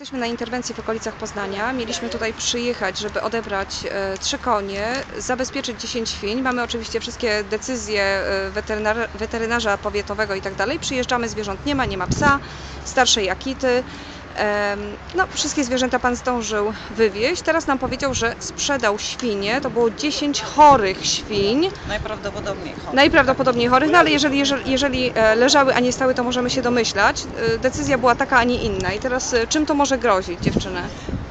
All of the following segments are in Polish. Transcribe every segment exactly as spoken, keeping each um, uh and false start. Jesteśmy na interwencji w okolicach Poznania. Mieliśmy tutaj przyjechać, żeby odebrać trzy konie, zabezpieczyć dziesięć świń. Mamy oczywiście wszystkie decyzje weterynar- weterynarza powiatowego i tak dalej. Przyjeżdżamy, zwierząt nie ma, nie ma psa, starszej akity. No, wszystkie zwierzęta pan zdążył wywieźć. Teraz nam powiedział, że sprzedał świnie. To było dziesięć chorych świń. Najprawdopodobniej chorych. Najprawdopodobniej chorych, no ale jeżeli, jeżeli, jeżeli leżały, a nie stały, to możemy się domyślać. Decyzja była taka, a nie inna. I teraz czym to może grozić, dziewczynę?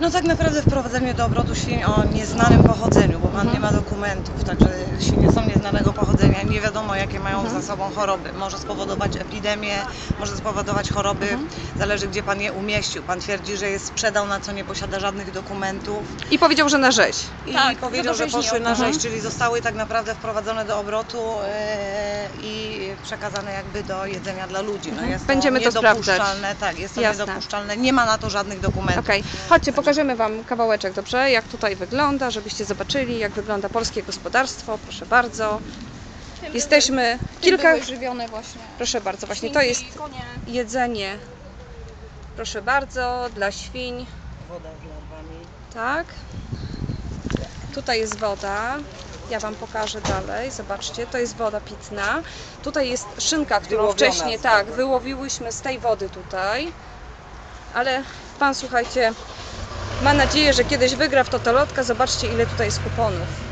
No tak naprawdę wprowadzenie do obrotu świń o nieznanym pochodzeniu, bo pan mhm. nie ma dokumentów, także świnie są nieznanego pochodzenia, nie wiadomo jakie mają mhm. za sobą choroby. Może spowodować epidemię, może spowodować choroby, mhm. zależy gdzie pan je umieścił. Pan twierdzi, że je sprzedał, na co nie posiada żadnych dokumentów. I powiedział, że na rzeź. I tak, powiedział, no że poszły na rzeź, mhm. czyli zostały tak naprawdę wprowadzone do obrotu yy, i przekazane jakby do jedzenia dla ludzi. No jest Będziemy to, to sprawdzać. Tak, jest to Jasne. niedopuszczalne, nie ma na to żadnych dokumentów. Okay. Chodźcie, pokażemy wam kawałeczek, dobrze? Jak tutaj wygląda, żebyście zobaczyli, jak wygląda polskie gospodarstwo. Proszę bardzo. Tym Jesteśmy były, kilka... Tym były żywione właśnie. Proszę bardzo, właśnie to jest jedzenie. Proszę bardzo, dla świń. Woda z larwami. Tak. Tutaj jest woda. Ja wam pokażę dalej, zobaczcie, to jest woda pitna. Tutaj jest szynka, którą Wyłowiona wcześniej, tak, wyłowiłyśmy z tej wody tutaj. Ale pan, słuchajcie, ma nadzieję, że kiedyś wygra w totolotka. Zobaczcie, ile tutaj jest kuponów.